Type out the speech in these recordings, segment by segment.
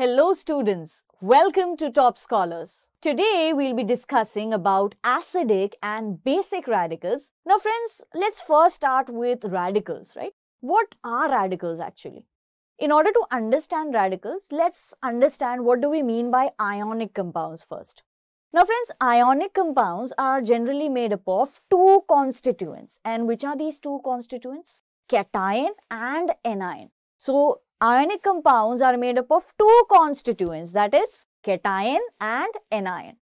Hello students, welcome to TopScholars. Today we'll be discussing about acidic and basic radicals. Now friends, let's first start with radicals, right? What are radicals actually? In order to understand radicals, let's understand what do we mean by ionic compounds first. Now friends, ionic compounds are generally made up of two constituents, and which are these two constituents? Cation and anion. So ionic compounds are made up of two constituents, that is cation and anion.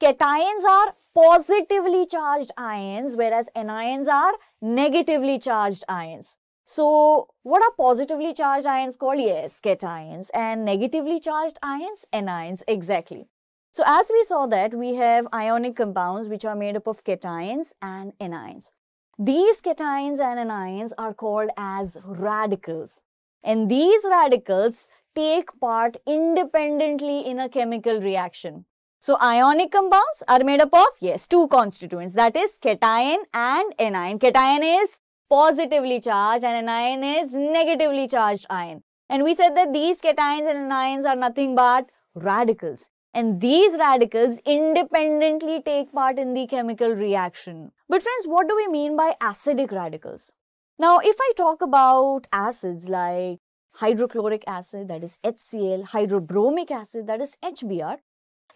Cations are positively charged ions, whereas anions are negatively charged ions. So what are positively charged ions called? Yes, cations, and negatively charged ions, anions, exactly. So as we saw that we have ionic compounds which are made up of cations and anions. These cations and anions are called as radicals. And these radicals take part independently in a chemical reaction. So ionic compounds are made up of, yes, two constituents, that is cation and anion. Cation is positively charged and anion is negatively charged ion. And we said that these cations and anions are nothing but radicals. And these radicals independently take part in the chemical reaction. But friends, what do we mean by acidic radicals? Now, if I talk about acids like hydrochloric acid, that is HCl, hydrobromic acid, that is HBr,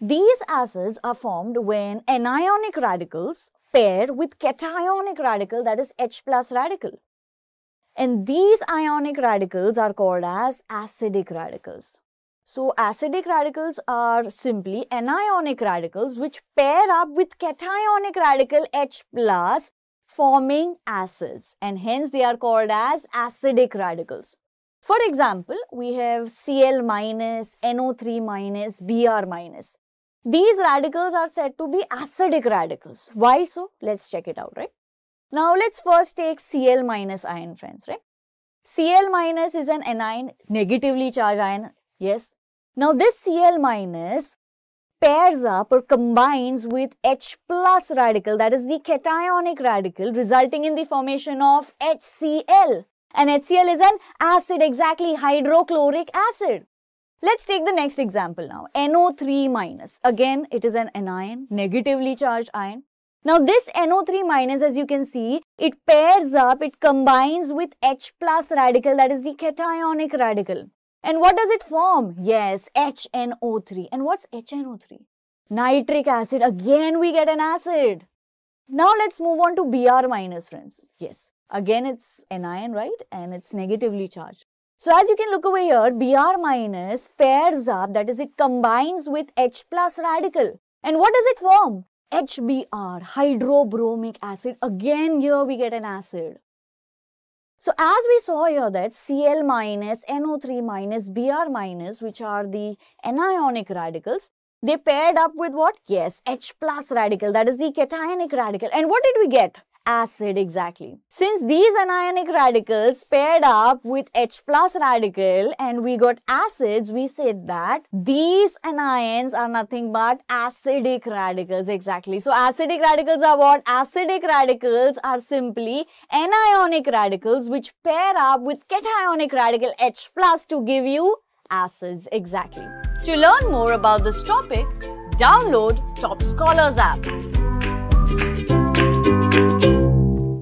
these acids are formed when anionic radicals pair with cationic radical, that is H plus radical. And these ionic radicals are called as acidic radicals. So, acidic radicals are simply anionic radicals which pair up with cationic radical H plus, forming acids, and hence they are called as acidic radicals. For example, we have Cl minus, NO3 minus, Br minus. These radicals are said to be acidic radicals. Why so? Let's check it out, right? Now, let's first take Cl minus ion, friends, right? Cl minus is an anion, negatively charged ion, yes. Now, this Cl minus pairs up or combines with H plus radical, that is the cationic radical, resulting in the formation of HCl. And HCl is an acid, exactly, hydrochloric acid. Let's take the next example now, NO3 minus. Again, it is an anion, negatively charged ion. Now this NO3 minus, as you can see, it pairs up, it combines with H plus radical, that is the cationic radical. And what does it form? Yes, HNO3. And what's HNO3? Nitric acid. Again, we get an acid. Now, let's move on to Br minus, friends. Yes, again, it's anion, right? And it's negatively charged. So, as you can look over here, Br minus pairs up, that is, it combines with H plus radical. And what does it form? HBr, hydrobromic acid. Again, here we get an acid. So, as we saw here that Cl minus, NO3 minus, Br minus, which are the anionic radicals, they paired up with what? Yes, H plus radical, that is the cationic radical. And what did we get? Acid, exactly. Since these anionic radicals paired up with H plus radical and we got acids, we said that these anions are nothing but acidic radicals, exactly. So, acidic radicals are what? Acidic radicals are simply anionic radicals which pair up with cationic radical H plus to give you acids, exactly. To learn more about this topic, download TopScholars app.